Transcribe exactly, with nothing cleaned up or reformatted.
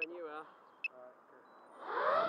when you are. All right, good.